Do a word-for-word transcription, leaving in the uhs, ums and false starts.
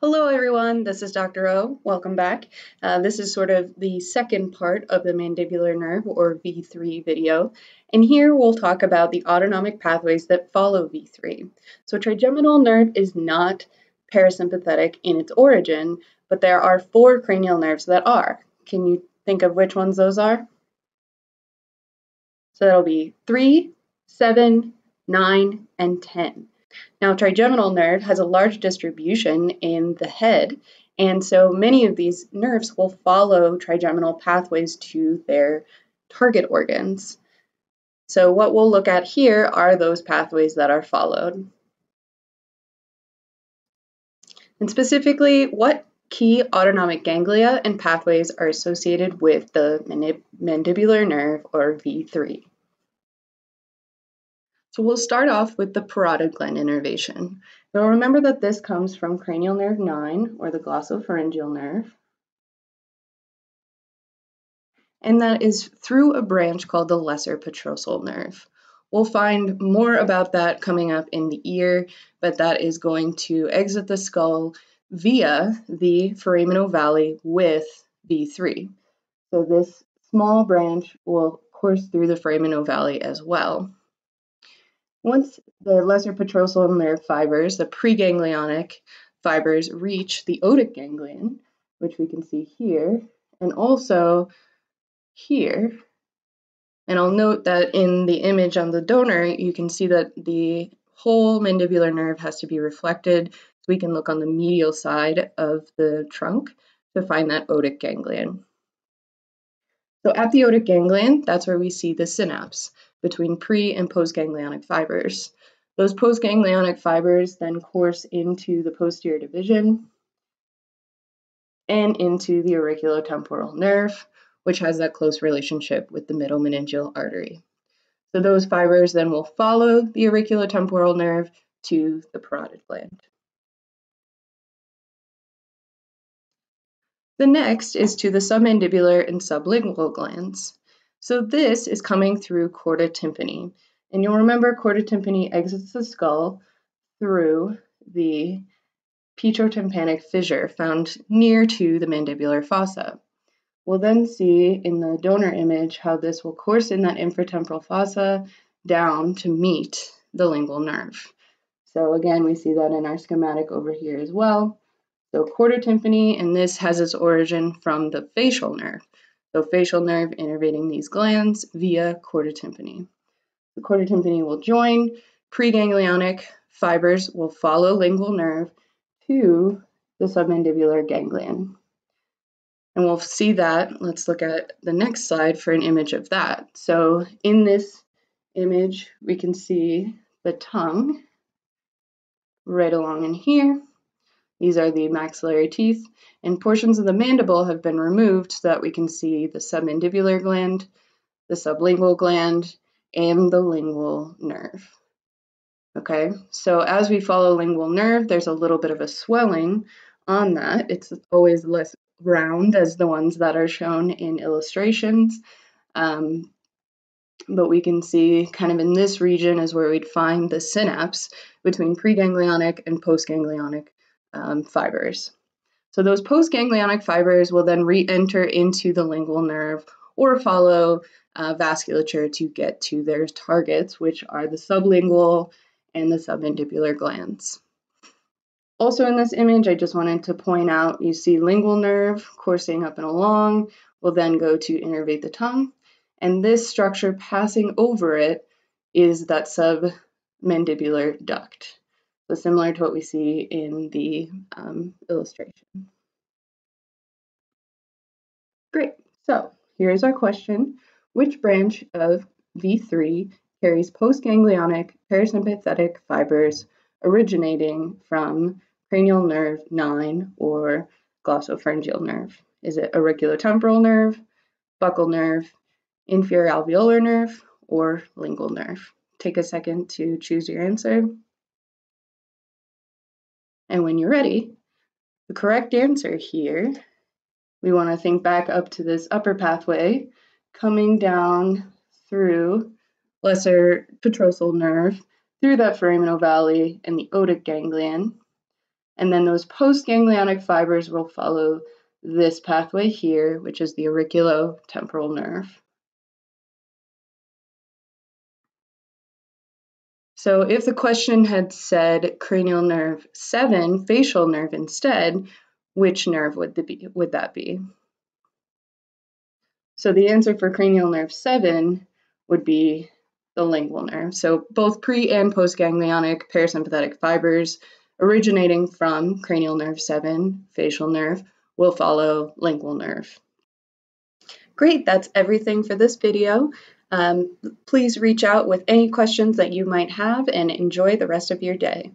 Hello everyone, this is Doctor O. Welcome back. Uh, this is sort of the second part of the mandibular nerve or V three video. And here we'll talk about the autonomic pathways that follow V three. So trigeminal nerve is not parasympathetic in its origin, but there are four cranial nerves that are. Can you think of which ones those are? So that'll be three, seven, nine, and ten. Now, trigeminal nerve has a large distribution in the head, and so many of these nerves will follow trigeminal pathways to their target organs. So what we'll look at here are those pathways that are followed. And specifically, what key autonomic ganglia and pathways are associated with the mandibular nerve, or V three? So we'll start off with the parotid gland innervation. Now remember that this comes from cranial nerve nine, or the glossopharyngeal nerve, and that is through a branch called the lesser petrosal nerve. We'll find more about that coming up in the ear, but that is going to exit the skull via the foramen ovale with V three. So this small branch will course through the foramen ovale as well. Once the lesser petrosal nerve fibers, the preganglionic fibers, reach the otic ganglion, which we can see here, and also here, and I'll note that in the image on the donor, you can see that the whole mandibular nerve has to be reflected, so we can look on the medial side of the trunk to find that otic ganglion. So at the otic ganglion, that's where we see the synapse between pre- and postganglionic fibers. Those postganglionic fibers then course into the posterior division and into the auriculotemporal nerve, which has that close relationship with the middle meningeal artery. So those fibers then will follow the auriculotemporal nerve to the parotid gland. The next is to the submandibular and sublingual glands. So this is coming through chorda tympani. And you'll remember chorda tympani exits the skull through the petrotympanic fissure found near to the mandibular fossa. We'll then see in the donor image how this will course in that infratemporal fossa down to meet the lingual nerve. So again, we see that in our schematic over here as well. So chorda tympani, and this has its origin from the facial nerve. So facial nerve innervating these glands via chorda tympani. The chorda tympani will join, preganglionic fibers will follow lingual nerve to the submandibular ganglion. And we'll see that. Let's look at the next slide for an image of that. So in this image, we can see the tongue right along in here. These are the maxillary teeth, and portions of the mandible have been removed so that we can see the submandibular gland, the sublingual gland, and the lingual nerve. Okay, so as we follow lingual nerve, there's a little bit of a swelling on that. It's always less round as the ones that are shown in illustrations, um, but we can see kind of in this region is where we'd find the synapse between preganglionic and postganglionic Um, fibers. So those postganglionic fibers will then re-enter into the lingual nerve or follow uh, vasculature to get to their targets, which are the sublingual and the submandibular glands. Also in this image, I just wanted to point out, you see lingual nerve coursing up and along, will then go to innervate the tongue, and this structure passing over it is that submandibular duct. So similar to what we see in the um, illustration. Great, so here's our question. Which branch of V three carries postganglionic parasympathetic fibers originating from cranial nerve nine or glossopharyngeal nerve? Is it auriculotemporal nerve, buccal nerve, inferior alveolar nerve, or lingual nerve? Take a second to choose your answer. And when you're ready, the correct answer here, we want to think back up to this upper pathway, coming down through lesser petrosal nerve, through that foramen ovale and the otic ganglion, And then those postganglionic fibers will follow this pathway here, which is the auriculotemporal nerve. So if the question had said cranial nerve seven, facial nerve instead, which nerve would, the be, would that be? So the answer for cranial nerve seven would be the lingual nerve. So both pre and postganglionic parasympathetic fibers originating from cranial nerve seven, facial nerve, will follow lingual nerve. Great, that's everything for this video. Um, please reach out with any questions that you might have and enjoy the rest of your day.